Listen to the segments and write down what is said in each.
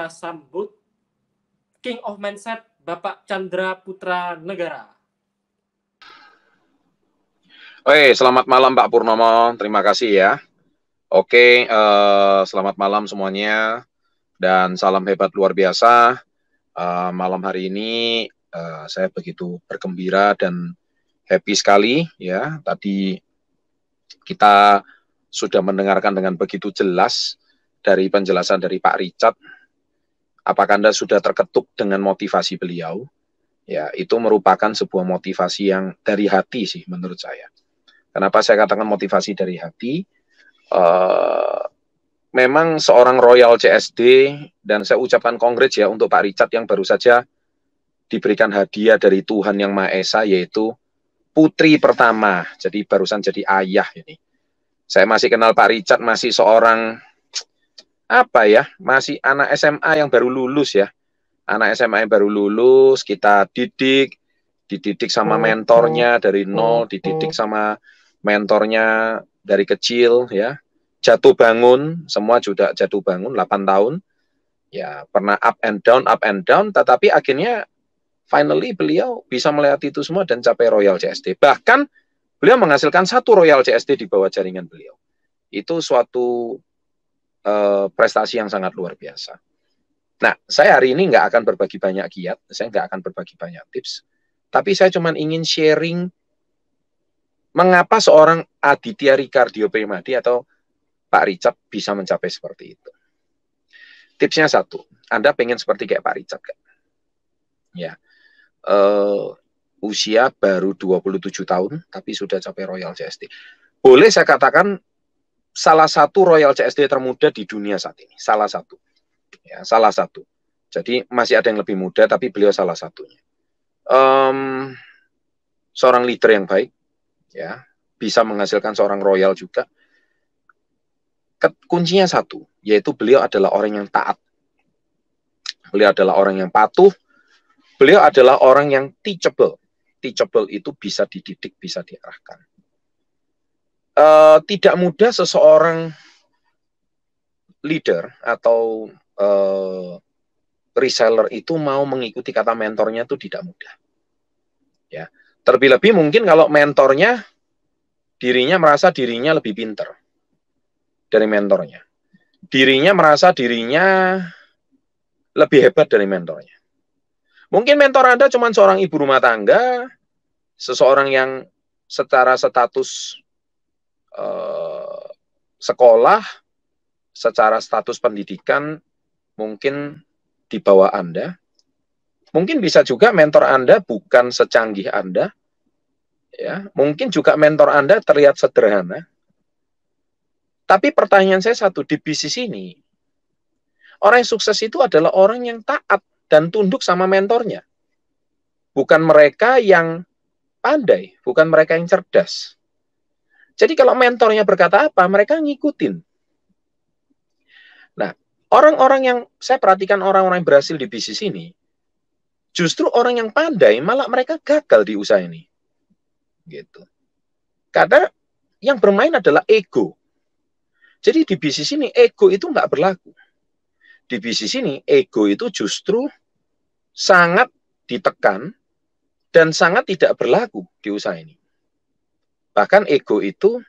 kita sambut King of Mindset, Bapak Chandra Putra Negara. Oke, selamat malam Pak Purnomo, terima kasih ya. Oke, selamat malam semuanya dan salam hebat luar biasa. Malam hari ini saya begitu bergembira dan happy sekali ya. Tadi kita sudah mendengarkan dengan begitu jelas dari penjelasan dari Pak Richard. Apakah Anda sudah terketuk dengan motivasi beliau? Ya, itu merupakan sebuah motivasi yang dari hati sih menurut saya. Kenapa saya katakan motivasi dari hati? Memang seorang Royal CSD, dan saya ucapkan kongres ya untuk Pak Richard yang baru saja diberikan hadiah dari Tuhan Yang Maha Esa, yaitu putri pertama. Jadi barusan jadi ayah ini. Saya masih kenal Pak Richard, masih seorang masih anak SMA yang baru lulus ya. Anak SMA yang baru lulus, kita dididik sama mentornya dari nol, dididik sama mentornya dari kecil ya, jatuh bangun, semua juga jatuh bangun 8 tahun ya, pernah up and down, tetapi akhirnya finally beliau bisa melihat itu semua dan capai Royal CSD. Bahkan beliau menghasilkan 1 Royal CSD di bawah jaringan beliau. Itu suatu prestasi yang sangat luar biasa. Nah, saya hari ini nggak akan berbagi banyak kiat, saya nggak akan berbagi banyak tips, tapi saya cuma ingin sharing mengapa seorang Aditya Ricardio Primadi atau Pak Richard bisa mencapai seperti itu. Tipsnya 1, Anda pengen seperti kayak Pak Richard kan? Ya, usia baru 27 tahun, tapi sudah capai Royal CSD. Boleh saya katakan salah satu Royal CSD termuda di dunia saat ini, salah satu. Ya, salah satu. Jadi masih ada yang lebih muda, tapi beliau salah satunya. Seorang leader yang baik, ya, bisa menghasilkan seorang Royal juga. Kuncinya 1, yaitu beliau adalah orang yang taat. Beliau adalah orang yang patuh. Beliau adalah orang yang teachable. Teachable itu bisa dididik, bisa diarahkan. Tidak mudah seseorang leader atau reseller itu mau mengikuti kata mentornya, itu tidak mudah. Ya, terlebih-lebih mungkin kalau mentornya merasa dirinya lebih pintar dari mentornya. Dirinya merasa dirinya lebih hebat dari mentornya. Mungkin mentor Anda cuma seorang ibu rumah tangga, seseorang yang secara status sekolah, secara status pendidikan mungkin di bawah Anda. Mungkin bisa juga mentor Anda bukan secanggih Anda. Ya, mungkin juga mentor Anda terlihat sederhana. Tapi pertanyaan saya 1, di bisnis ini, orang yang sukses itu adalah orang yang taat dan tunduk sama mentornya. Bukan mereka yang pandai, bukan mereka yang cerdas. Jadi kalau mentornya berkata apa, mereka ngikutin. Nah, orang-orang yang, saya perhatikan orang-orang yang berhasil di bisnis ini, justru orang yang pandai, malah mereka gagal di usaha ini. Gitu. Karena yang bermain adalah ego. Jadi di bisnis ini ego itu nggak berlaku. Di bisnis ini ego itu justru sangat ditekan dan sangat tidak berlaku di usaha ini. Bahkan ego itu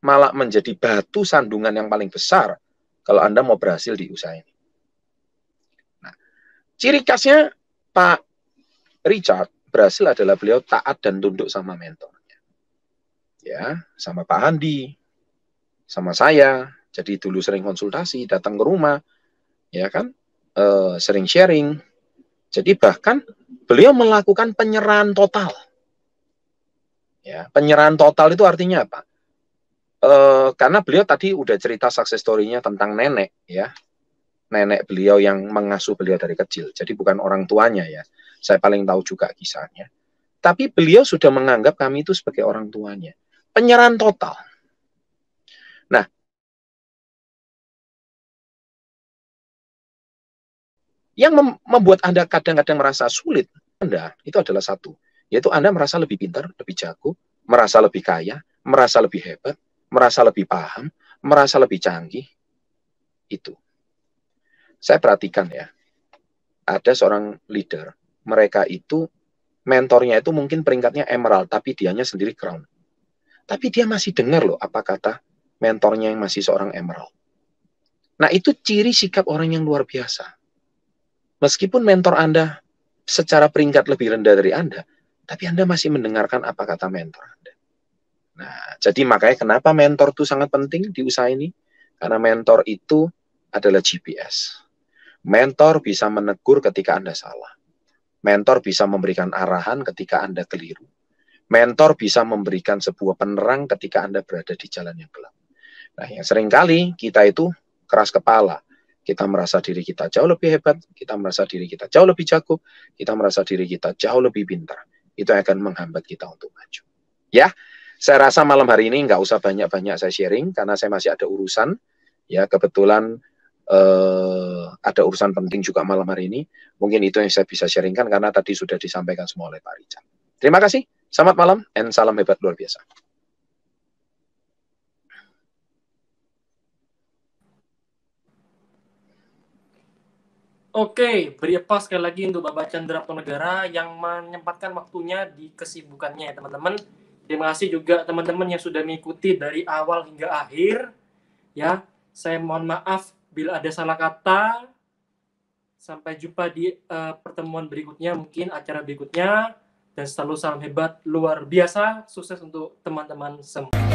malah menjadi batu sandungan yang paling besar kalau Anda mau berhasil di usaha ini. Nah, ciri khasnya Pak Richard berhasil adalah beliau taat dan tunduk sama mentornya. Ya, sama Pak Andi, sama saya, jadi dulu sering konsultasi, datang ke rumah, ya kan, sering sharing. Jadi bahkan beliau melakukan penyerahan total. Ya, penyerahan total itu artinya apa? Karena beliau tadi udah cerita success story-nya tentang nenek, ya, nenek beliau yang mengasuh beliau dari kecil. Jadi bukan orang tuanya ya. Saya paling tahu juga kisahnya. Tapi beliau sudah menganggap kami itu sebagai orang tuanya. Penyerahan total. Nah, yang membuat Anda kadang-kadang merasa sulit, Anda itu adalah 1, yaitu Anda merasa lebih pintar, lebih jago, merasa lebih kaya, merasa lebih hebat, merasa lebih paham, merasa lebih canggih. Itu. Saya perhatikan ya, ada seorang leader, mereka itu mentornya itu mungkin peringkatnya emerald, tapi dianya sendiri crown. Tapi dia masih dengar loh apa kata mentornya yang masih seorang emerald. Nah itu ciri sikap orang yang luar biasa. Meskipun mentor Anda secara peringkat lebih rendah dari Anda, tapi Anda masih mendengarkan apa kata mentor Anda. Nah jadi makanya kenapa mentor itu sangat penting di usaha ini? Karena mentor itu adalah GPS. Mentor bisa menegur ketika Anda salah. Mentor bisa memberikan arahan ketika Anda keliru. Mentor bisa memberikan sebuah penerang ketika Anda berada di jalan yang gelap. Nah, yang seringkali kita itu keras kepala. Kita merasa diri kita jauh lebih hebat, kita merasa diri kita jauh lebih jago, kita merasa diri kita jauh lebih pintar. Itu akan menghambat kita untuk maju. Ya, saya rasa malam hari ini nggak usah banyak-banyak saya sharing, karena saya masih ada urusan. Ya, kebetulan ada urusan penting juga malam hari ini. Mungkin itu yang saya bisa sharingkan karena tadi sudah disampaikan semua oleh Pak Richard. Terima kasih, selamat malam, dan salam hebat luar biasa. Oke, beri aplaus sekali lagi untuk Bapak Chandra Putra Negara yang menyempatkan waktunya di kesibukannya, teman-teman. Terima kasih juga teman-teman yang sudah mengikuti dari awal hingga akhir. Ya, saya mohon maaf bila ada salah kata. Sampai jumpa di pertemuan berikutnya, mungkin acara berikutnya. Dan selalu salam hebat luar biasa. Sukses untuk teman-teman semua.